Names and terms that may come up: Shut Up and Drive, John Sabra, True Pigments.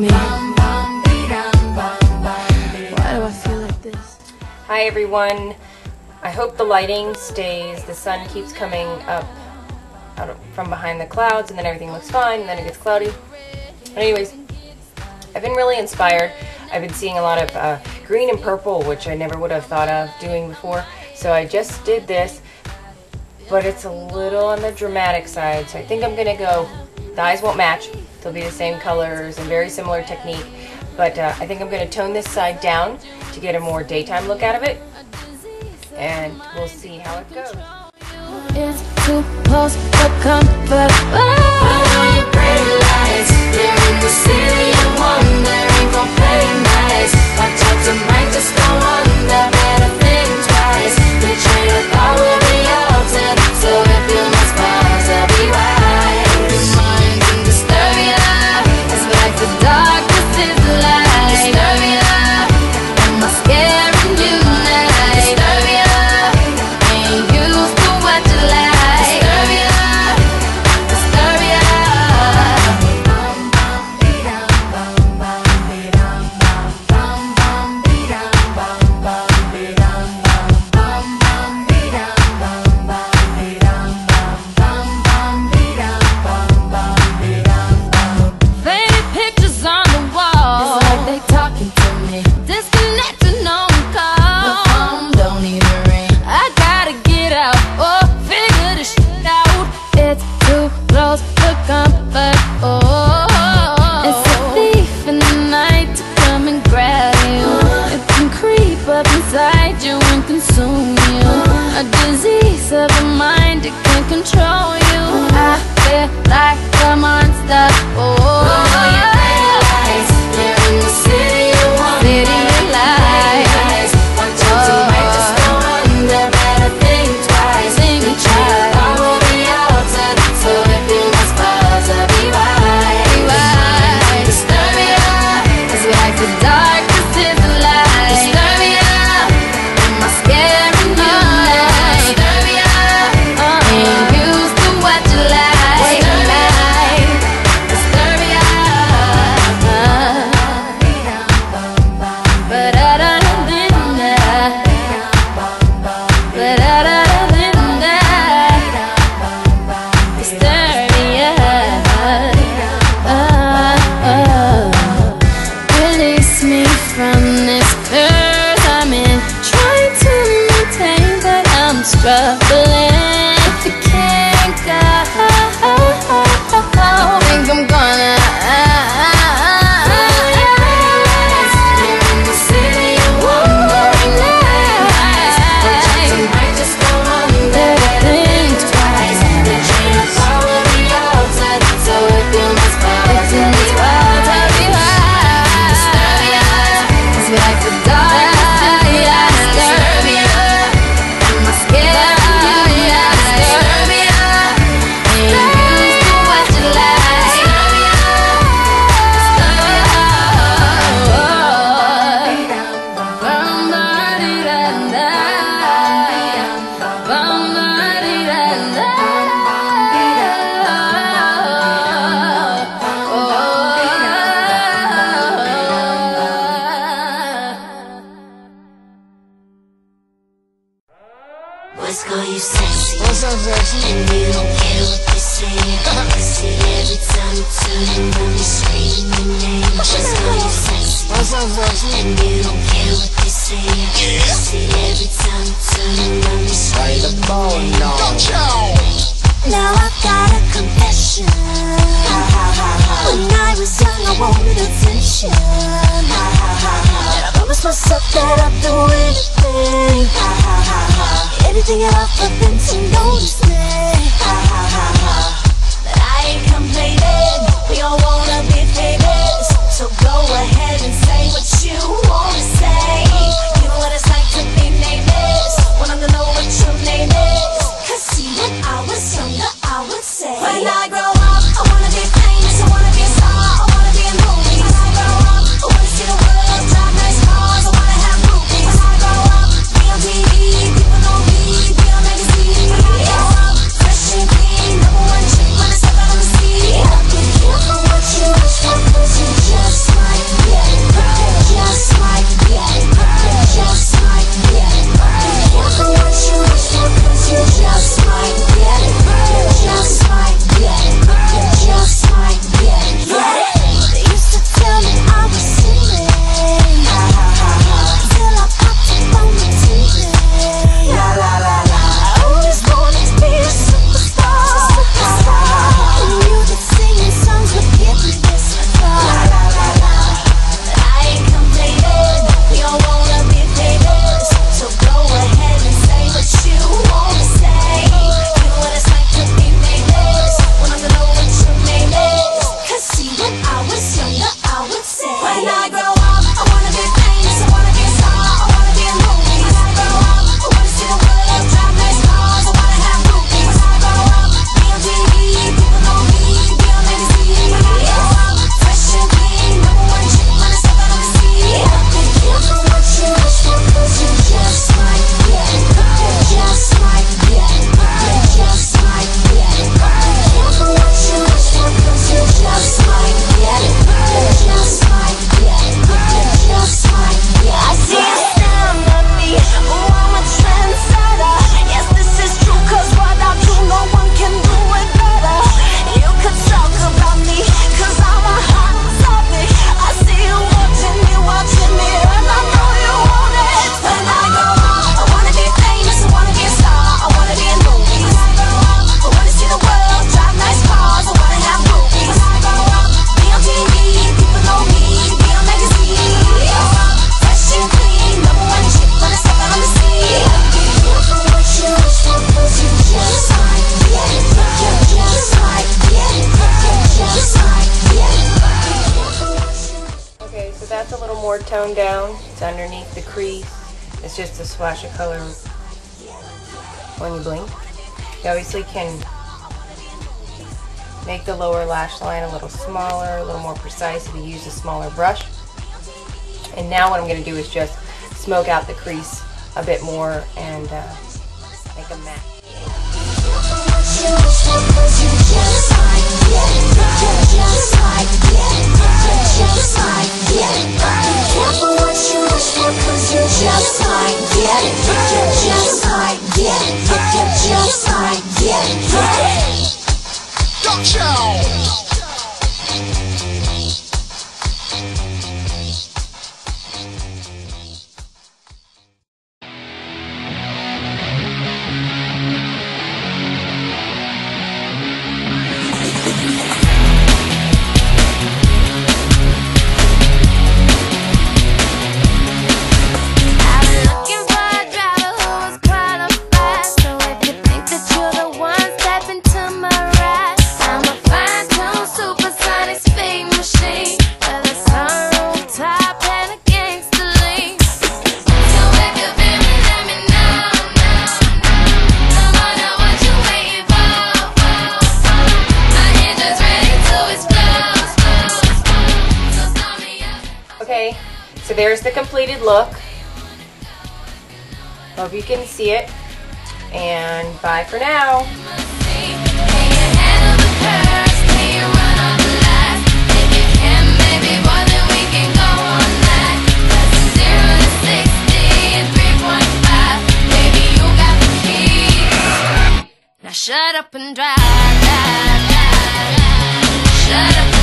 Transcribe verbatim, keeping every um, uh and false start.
with me. Why do I feel like this? Hi everyone. I hope the lighting stays. The sun keeps coming up out of, from behind the clouds, and then everything looks fine, and then it gets cloudy. But anyways, I've been really inspired. I've been seeing a lot of uh, green and purple, which I never would have thought of doing before. So I just did this, but it's a little on the dramatic side. So I think I'm gonna go, the eyes won't match. They'll be the same colors and very similar technique. But uh, I think I'm gonna tone this side down to get a more daytime look out of it. And we'll see how it goes. It's too close to comfort. Oh, your pretty lights. They're in the city of wonder. Ain't gon' play nice. My thoughts might just go under. Better think twice. The train of thought will be altered. So if you must pass, I'll be wise. The mind can disturb you now. It's like the darkness is the light. Disturb you now. Am I scaring you now? Disturb you. tone down. It's underneath the crease. It's just a splash of color when you blink. You obviously can make the lower lash line a little smaller, a little more precise if you use a smaller brush. And now what I'm going to do is just smoke out the crease a bit more and uh, make a matte. So there's the completed look. Hope you can see it. And bye for now. Now shut up and drive, drive, drive, drive. Shut up.